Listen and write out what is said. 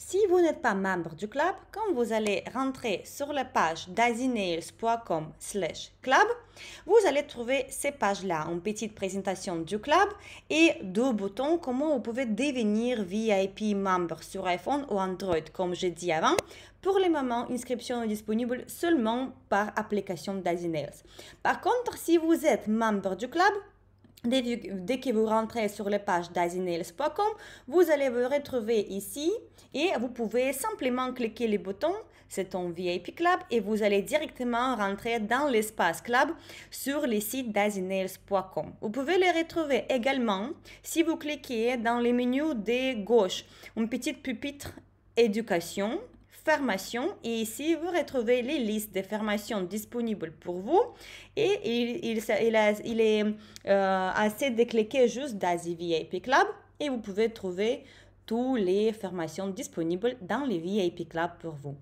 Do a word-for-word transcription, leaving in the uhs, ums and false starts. Si vous n'êtes pas membre du club, quand vous allez rentrer sur la page daisynails point com slash club, vous allez trouver ces pages-là, une petite présentation du club et deux boutons comment vous pouvez devenir V I P membre sur iPhone ou Android, comme j'ai dit avant. Pour le moment, l'inscription est disponible seulement par application daisynails. Par contre, si vous êtes membre du club, Dès, dès que vous rentrez sur la page daisynails point com, vous allez vous retrouver ici et vous pouvez simplement cliquer le bouton « C'est un V I P Club » et vous allez directement rentrer dans l'espace Club sur le site daisynails point com. Vous pouvez le retrouver également si vous cliquez dans le menu de gauche, une petite pupitre « Éducation ». Formation, et ici vous retrouvez les listes de formations disponibles pour vous et il, il, il, a, il est euh, assez de cliquer juste Daisy V I P Club et vous pouvez trouver toutes les formations disponibles dans les V I P Club pour vous.